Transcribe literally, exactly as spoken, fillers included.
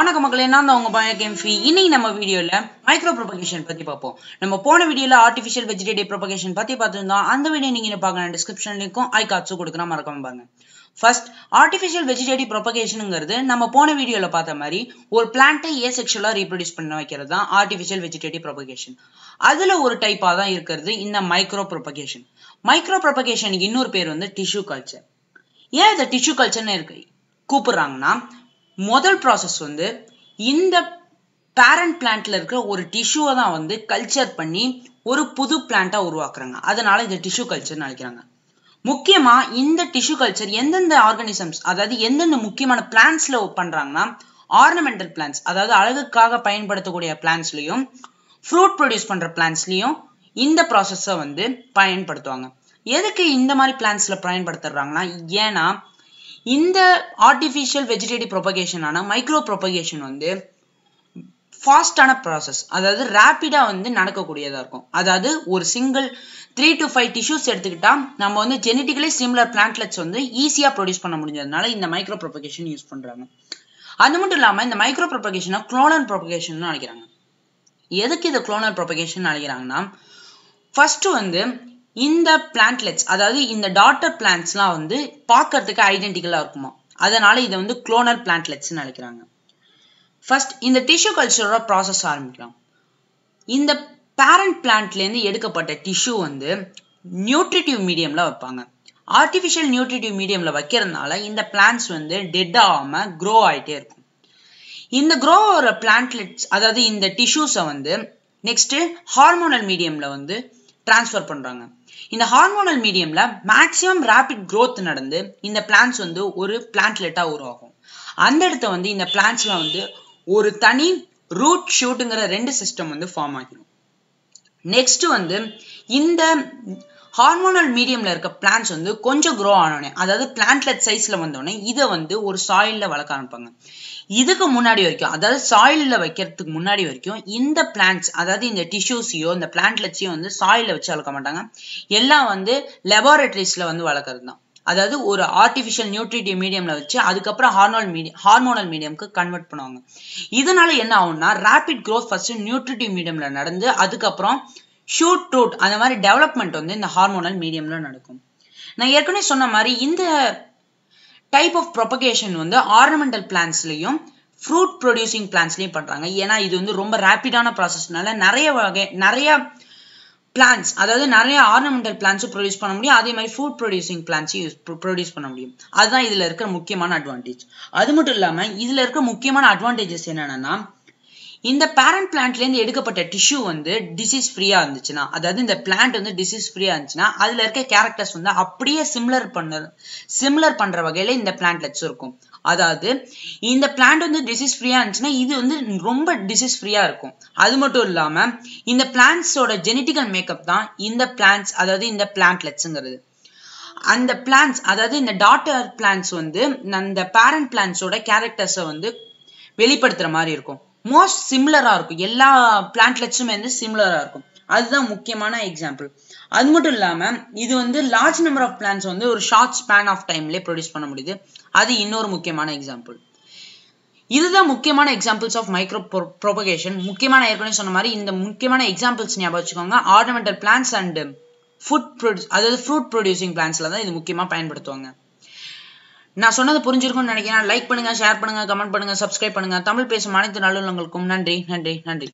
வணக்கம் மக்களே, நான் தான் உங்க பயோகெமிஸ்ட்ரி. இன்னைக்கு நம்ம வீடியோல மைக்ரோ ப்ரோபகேஷன் பத்தி பார்ப்போம். நம்ம போன வீடியோல ஆர்டிஃபிஷியல் வெஜிடேட்டிவ் ப்ரோபகேஷன் பத்தி பார்த்திருந்தோம். அந்த வீடியோ நீங்க பார்க்கணும், டிஸ்கிரிப்ஷன் லிங்க்கும் ஐ கார்ட்ஸும் கொடுக்குறேன், மறக்காம பாருங்க. First, artificial vegetative propagation ங்கிறது நம்ம போன வீடியோல பார்த்த மாதிரி ஒரு பிளான்ட்டை ஏசெக்சுவலா ரீப்ரொடியூஸ் பண்ண வைக்கிறது தான் ஆர்டிஃபிஷியல் வெஜிடேட்டிவ் ப்ரோபகேஷன். அதுல ஒரு டைப்பா தான் இருக்கிறது இந்த மைக்ரோ ப்ரோபகேஷன். மைக்ரோ ப்ரோபகேஷனுக்கு இன்னொரு பேர் வந்து டிஷ்யூ கல்ச்சர். ஏன் இதை டிஷ்யூ கல்ச்சர்னு இருக்கு கூப்பிடுறாங்கன்னா, முதல் ப்ராசஸ் வந்து இந்த பேரண்ட் பிளான்ட்ல இருக்கிற ஒரு டிஷ்யூவை தான் வந்து கல்ச்சர் பண்ணி ஒரு புது பிளான்ட்டா உருவாக்குறாங்க. அதனால இதை டிஷ்யூ கல்ச்சர்னு அழைக்கிறாங்க. முக்கியமா இந்த டிஷ்யூ கல்ச்சர் எந்தெந்த ஆர்கானிசம்ஸ், அதாவது எந்தெந்த முக்கியமான பிளான்ட்ஸ்ல பண்றாங்கன்னா, ஆர்னமெண்டல் பிளான்ட்ஸ், அதாவது அழகுக்காக பயன்படுத்தக்கூடிய பிளான்ட்ஸ்லயும் ஃப்ரூட் ப்ரொடியூஸ் பண்ற பிளான்ட்ஸ்லயும் இந்த ப்ராசஸை வந்து பயன்படுத்துவாங்க. எதுக்கு இந்த மாதிரி பிளான்ட்ஸ்ல பயன்படுத்துறாங்கன்னா, ஏன்னா இந்த ஆர்டிஃபிஷியல் வெஜிடேட்டிவ் ப்ரோபகேஷனான மைக்ரோ ப்ரோபகேஷன் வந்து ஃபாஸ்டான ப்ராசஸ், அதாவது ரேப்பிடா வந்து நடக்கக்கூடியதா இருக்கும். அதாவது ஒரு single three to five tissues எடுத்துக்கிட்டா நம்ம வந்து ஜெனட்டிக்கலி சிமிலர் பிளான்ட்லெட்ஸ் வந்து ஈஸியா ப்ரொடியூஸ் பண்ண முடிஞ்சதுனால இந்த மைக்ரோ ப்ரோபகேஷன் யூஸ் பண்றாங்க. அது மட்டும் இல்லாம இந்த மைக்ரோ ப்ரோபகேஷனை குளோனல் ப்ரோபகேஷன் அழைக்கிறாங்க. எதுக்கு இதை குளோனல் ப்ரோபகேஷன் அழைக்கிறாங்கன்னா, ஃபர்ஸ்ட் வந்து இந்த பிளான்ட்லெட்ஸ், அதாவது இந்த டாட்டர் பிளான்ட்ஸ்லாம் வந்து பார்க்கறதுக்கு ஐடென்டிக்கலா இருக்குமா, அதனால இதை வந்து குளோனல் பிளான்ட்லெட்ஸ்ன்னு அழைக்கிறாங்க. ஃபர்ஸ்ட் இந்த டிஷ்யூ கல்ச்சரோட ப்ராசஸ் ஆரம்பிக்கலாம். இந்த பேரண்ட் பிளான்ட்லேருந்து எடுக்கப்பட்ட டிஷ்யூ வந்து நியூட்ரிட்டிவ் மீடியம்ல வைப்பாங்க. ஆர்டிஃபிஷியல் நியூட்ரிட்டிவ் மீடியம்ல வைக்கிறதுனால இந்த பிளான்ட்ஸ் வந்து டெட் ஆகாம க்ரோ ஆகிட்டே இருக்கும். இந்த க்ரோ ஆகிற பிளான்ட்லெட்ஸ், அதாவது இந்த டிஷ்யூஸை வந்து நெக்ஸ்ட் ஹார்மோனல் மீடியம்ல வந்து டிரான்ஸ்ஃபர் பண்றாங்க. இந்த ஹார்மோனல் மீடியம்ல மேக்ஸிமம் ரேபிட் க்ரோத் நடந்து இந்த பிளான்ட்ஸ் வந்து ஒரு பிளான்ட்லெட்டா உருவாகும். அந்த இடத்த வந்து இந்த பிளான்ட்ஸ்ல வந்து ஒரு தனி ரூட் ஷூட்டுங்கிற ரெண்டு சிஸ்டம் வந்து ஃபார்ம் ஆகிடும். நெக்ஸ்ட் வந்து இந்த ஹார்மோனல் மீடியம்ல இருக்க பிளான்ட்ஸ் வந்து கொஞ்சம் க்ரோ ஆனோடனே, அதாவது பிளான்ட்லெட் சைஸ்ல வந்தோடனே இதை வந்து ஒரு சாயில்ல வளர்க்க ஆரம்பிப்பாங்க. இதுக்கு முன்னாடி வரைக்கும், அதாவது சாயில்ல வைக்கிறதுக்கு முன்னாடி வரைக்கும் இந்த பிளான்ட்ஸ், அதாவது இந்த டிஷ்யூஸையோ இந்த பிளான்ட்லெட்ஸையும் வந்து சாயில வச்சு வளர்க்க மாட்டாங்க. எல்லாம் வந்து லெபார்டரிஸ்ல வந்து வளர்க்கறது தான். அதாவது ஒரு ஆர்டிஃபிஷியல் நியூட்ரிட்டிவ் மீடியம்ல வச்சு அதுக்கப்புறம் ஹார்மோனல் மீடியம் ஹார்மோனல் மீடியம்க்கு கன்வெர்ட் பண்ணுவாங்க. இதனால என்ன ஆகும்னா, ரேபிட் க்ரோத் ஃபர்ஸ்ட் நியூட்ரிட்டிவ் மீடியம்ல நடந்து அதுக்கப்புறம் ஷூட் ரூட், அந்த மாதிரி டெவலப்மெண்ட் வந்து இந்த ஹார்மோனல் மீடியம்ல நடக்கும். நான் ஏற்கனவே சொன்ன மாதிரி இந்த டைப் ஆஃப் ப்ரோபகேஷன் வந்து ஆர்னமெண்டல் பிளான்ட்ஸ்லயும் ஃப்ரூட் ப்ரொடியூசிங் பிளான்ட்ஸ்லயும் பண்றாங்க. ஏன்னா இது வந்து ரொம்ப ரேபிடான ப்ராசஸ்னால நிறைய வகை நிறைய பிளான்ட்ஸ், அதாவது நிறைய ஆர்னமெண்டல் பிளான்ட்ஸும் ப்ரொடியூஸ் பண்ண முடியும். அதே மாதிரி ஃபுட் ப்ரொடியூசிங் பிளான்ட்ஸையும் யூஸ் ப்ரொடியூஸ் பண்ண முடியும். அதுதான் இதுல இருக்கிற முக்கியமான அட்வான்டேஜ். அது மட்டும் இல்லாம இதுல இருக்கிற முக்கியமான அட்வான்டேஜஸ் என்னன்னா, இந்த பேரண்ட் பிளான்ட்ல இருந்து எடுக்கப்பட்ட டிஷ்யூ வந்து டிசீஸ் ஃப்ரீயா இருந்துச்சுன்னா, அதாவது இந்த பிளான்ட் வந்து டிசீஸ் ஃப்ரீயா இருந்துச்சுன்னா அதுல இருக்க கேரக்டர்ஸ் வந்து அப்படியே சிமிலர் பண்ண சிமிலர் பண்ற வகையில இந்த பிளான்ட்லெட்ஸ் இருக்கும். அதாவது இந்த பிளான்ட் வந்து டிசீஸ் ஃப்ரீயா இருந்துச்சுன்னா இது வந்து ரொம்ப டிசீஸ் ஃப்ரீயா இருக்கும். அது மட்டும் இல்லாம இந்த பிளான்ட்ஸோட ஜெனட்டிக்கல் மேக்கப் தான் இந்த பிளான்ட்ஸ், அதாவது இந்த பிளான்ட்லெட்ஸ்ங்கிறது. அந்த பிளான்ட்ஸ், அதாவது இந்த டாட்டர் பிளான்ட்ஸ் வந்து அந்த பேரண்ட் பிளான்ட்ஸோட கேரக்டர்ஸை வந்து வெளிப்படுத்துற மாதிரி இருக்கும். மோஸ்ட் சிமிலரா இருக்கும். எல்லா பிளான்ட்லெட்ஸுமே வந்து சிமிலரா இருக்கும். அதுதான் முக்கியமான எக்ஸாம்பிள். அது மட்டும் இல்லாம இது வந்து லார்ஜ் நம்பர் ஆஃப் பிளான்ட்ஸ் வந்து ஒரு ஷார்ட் ஸ்பேன் ஆஃப் டைம்ல ப்ரொடியூஸ் பண்ண முடியுது. அது இன்னொரு முக்கியமான எக்ஸாம்பிள். இதுதான் முக்கியமான எக்ஸாம்பிள்ஸ் ஆஃப் மைக்ரோ ப்ரோபகேஷன். முக்கியமான ஏற்கனவே சொன்ன மாதிரி இந்த முக்கியமான எக்ஸாம்பிள்ஸ் ஞாபகம் வச்சுக்கோங்க. Ornamental plants and food produce, அதாவது ஃப்ரூட் ப்ரொடியூசிங் பிளான்ட்ஸ்ல தான் இது முக்கியமா பயன்படுத்துவாங்க. நான் சொன்னது புரிஞ்சிருக்கும்னு நினைக்கிறேன். லைக் பண்ணுங்க, ஷேர் பண்ணுங்க, கமெண்ட் பண்ணுங்க, சப்ஸ்கிரைப் பண்ணுங்க. தமிழ் பேசும் அனைத்து நல்லுள்ளங்களுக்கும் நன்றி, நன்றி, நன்றி.